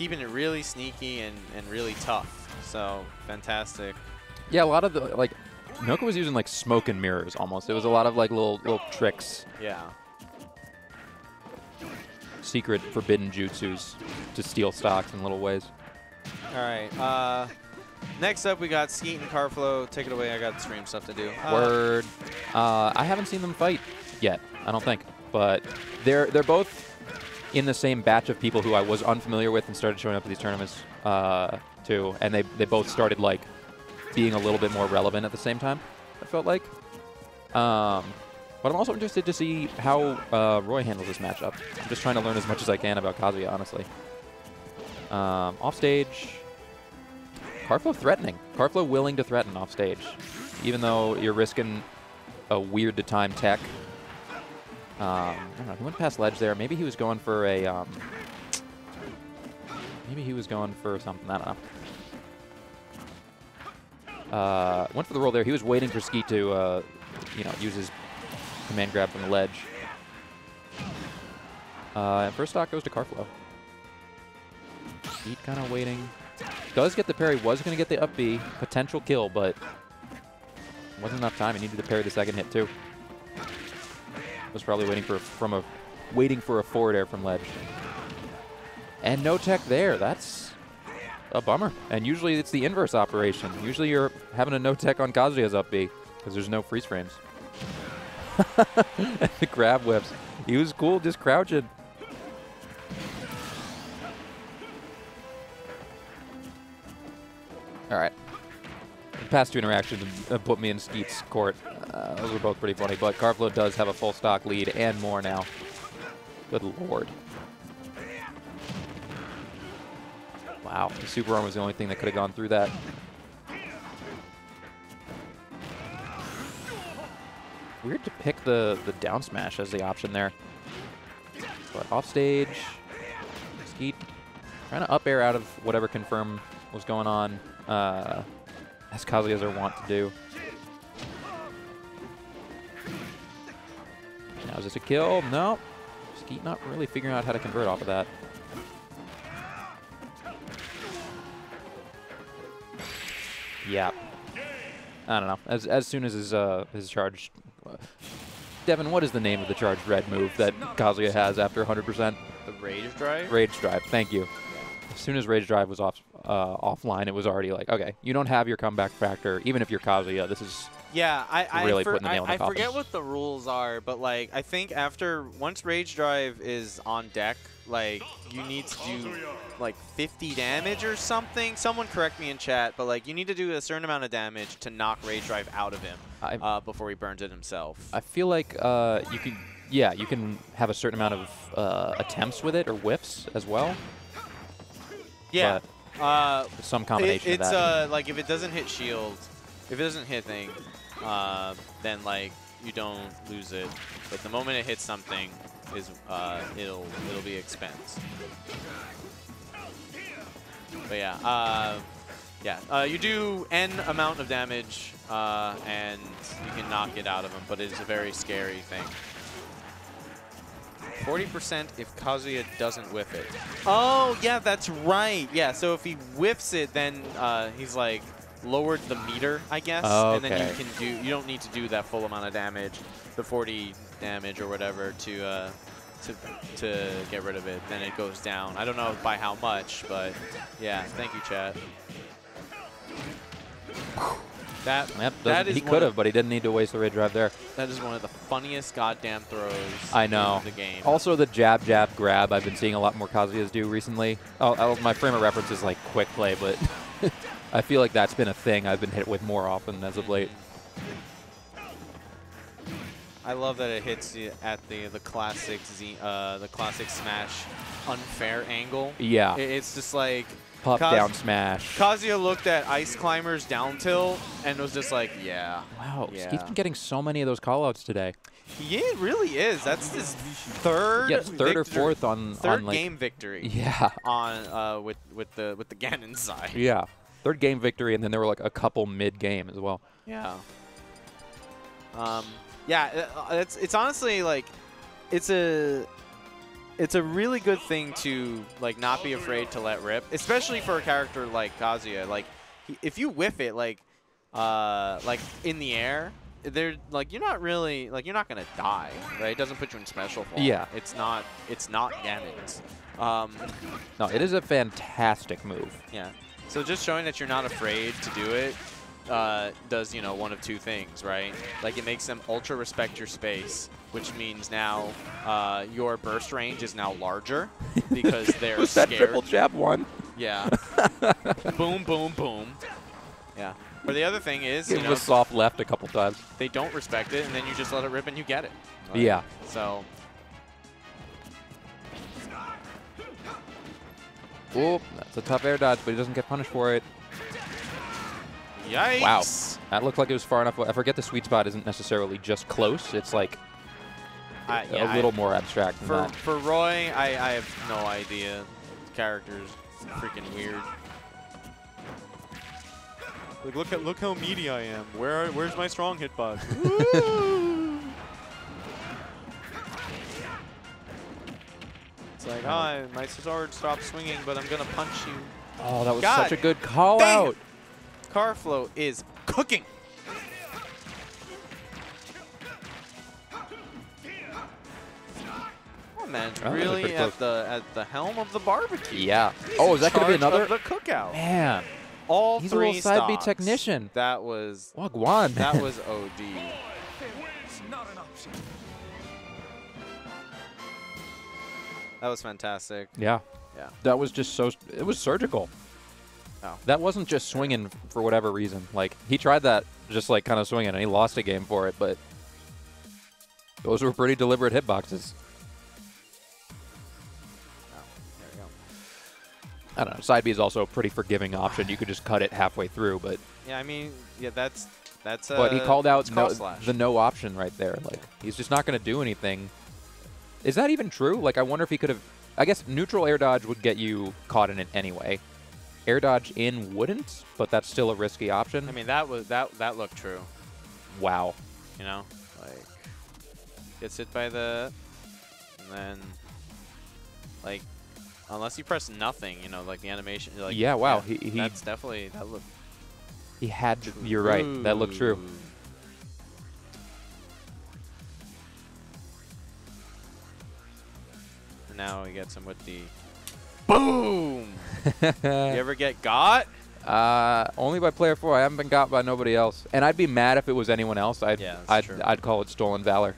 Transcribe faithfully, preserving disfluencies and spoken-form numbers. keeping it really sneaky and, and really tough. So fantastic. Yeah, a lot of the, like, Noka was using like smoke and mirrors almost. It was a lot of like little little tricks. Yeah. Secret forbidden jutsus to steal stocks in little ways. All right. Uh, next up, we got Skeet and Karflo. Take it away. I got stream stuff to do. Uh, Word. Uh, I haven't seen them fight yet. I don't think, but they're they're both in the same batch of people who I was unfamiliar with and started showing up at these tournaments uh, too, and they they both started like being a little bit more relevant at the same time. I felt like. Um, But I'm also interested to see how uh, Roy handles this matchup. I'm just trying to learn as much as I can about Kazuya, honestly. Um, offstage, Karflo threatening. Karflo willing to threaten offstage, even though you're risking a weird-to-time tech. Um, I don't know. He went past ledge there. Maybe he was going for a. Um, maybe he was going for something. I don't know. Uh, went for the roll there. He was waiting for Skeet to, uh, you know, use his command grab from the ledge. Uh, and first stock goes to Karflo. Skeet kind of waiting. Does get the parry. Was going to get the up B. Potential kill, but wasn't enough time. He needed to parry the second hit too. Was probably waiting for from a waiting for a forward air from ledge. And no tech there. That's a bummer. And usually it's the inverse operation. Usually you're having a no tech on Kazuya's up B because there's no freeze frames. The grab whips. He was cool, just crouching. All right. The past two interactions put me in Skeet's court. Uh, those were both pretty funny, but Karflo does have a full stock lead and more now. Good lord. Wow, the super arm was the only thing that could have gone through that. Weird to pick the, the down smash as the option there. But offstage, Skeet trying to up air out of whatever confirm was going on, uh, as Kazuya's are wont to do. Now is this a kill? No. Skeet not really figuring out how to convert off of that. Yeah. I don't know. As, as soon as his, uh, his charge... Devin, what is the name of the charged red move that Kazuya has after one hundred percent? The Rage Drive? Rage Drive, thank you. As soon as Rage Drive was off uh, offline, it was already like, okay, you don't have your comeback factor, even if you're Kazuya. This is yeah, I, really I for, putting the nail in the coffin. I forget what the rules are, but like I think after once Rage Drive is on deck, like you need to do like fifty damage or something. Someone correct me in chat, but like you need to do a certain amount of damage to knock Rage Drive out of him I, uh, before he burns it himself. I feel like uh, you can, yeah, you can have a certain amount of uh, attempts with it or whiffs as well. Yeah, uh, some combination. It, it's of that. Uh, like if it doesn't hit shield, if it doesn't hit thing, uh, then like you don't lose it. But the moment it hits something, is uh, it'll it'll be expense. But yeah, uh, yeah, uh, you do n amount of damage, uh, and you can knock it out of him. But it is a very scary thing. forty percent if Kazuya doesn't whiff it. Oh, yeah, that's right. Yeah, so if he whiffs it, then uh, he's, like, lowered the meter, I guess. Oh, okay. And then you can do, you don't need to do that full amount of damage, the forty damage or whatever, to uh, to to get rid of it. Then it goes down. I don't know by how much, but, yeah, thank you, chat. That, yep, that is he could have, but he didn't need to waste the Rage Drive there. That is one of the funniest goddamn throws I know. In the game. Also, the jab, jab, grab, I've been seeing a lot more Kazuya's do recently. Oh, oh, my frame of reference is like quick play, but I feel like that's been a thing I've been hit with more often as of late. I love that it hits you at the the classic Z, uh, the classic smash unfair angle. Yeah, it, it's just like. Pop Kaz down smash. Kazuya looked at Ice Climber's down tilt and was just like, yeah. Wow, yeah. Skeet's been getting so many of those callouts today. Yeah, it really is. That's his third, yeah, third or fourth on third on, like, game victory. Yeah. On uh, with with the with the Ganon side. Yeah, third game victory, and then there were like a couple mid game as well. Yeah. Um. Yeah. It's it's honestly like, it's a. it's a really good thing to like not be afraid to let rip, especially for a character like Kazuya. Like, he, if you whiff it like, uh, like in the air, they're like you're not really like you're not gonna die, right? It doesn't put you in special form. Yeah, it's not it's not damage. Um, no, it is a fantastic move. Yeah. So just showing that you're not afraid to do it uh, does, you know, one of two things, right? Like, it makes them ultra respect your space, which means now uh, your burst range is now larger because they're Who's scared. That triple jab one? Yeah. Boom, boom, boom. Yeah. Or the other thing is, you know, it was soft left a couple times. They don't respect it, and then you just let it rip and you get it. Right? Yeah. So. Oh, that's a tough air dodge, but he doesn't get punished for it. Yikes. Wow. That looked like it was far enough. I forget the sweet spot isn't necessarily just close. It's like uh, a yeah, little I, more abstract than for, that. For Roy, I, I have no idea. The character's freaking weird. Like, look, at, look how meaty I am. Where are, where's my strong hitbox? It's like, hi, oh, my sword stopped swinging, but I'm going to punch you. Oh, that was God such a good call dang. out. Karflo is cooking. Oh, man, oh, really at the, at the helm of the barbecue. Yeah. He's oh, is that going to be another? The cookout. Man. All He's three He's a little side B technician. That was. Wagwan. That was O D. That was fantastic. Yeah. Yeah. That was just so, it was surgical. Oh. That wasn't just swinging for whatever reason. Like, he tried that just like kind of swinging and he lost a game for it, but those were pretty deliberate hitboxes. Oh, there we go. I don't know. Side B is also a pretty forgiving option. You could just cut it halfway through, but. Yeah, I mean, yeah, that's, that's. Uh, but he called out no, the no option right there. Like, he's just not going to do anything. Is that even true? Like, I wonder if he could have... I guess neutral air dodge would get you caught in it anyway. Air dodge in wouldn't, but that's still a risky option. I mean, that was that that looked true. Wow. You know? Like, gets hit by the... And then... Like, unless you press nothing, you know, like the animation... Like, yeah, wow. Yeah, he, he, that's definitely... That looked... He had... True. You're right. That looked true. Now he gets him with the boom. You ever get got? Uh, only by player four. I haven't been got by nobody else, and I'd be mad if it was anyone else. I'd, yeah, I'd, I'd call it stolen valor.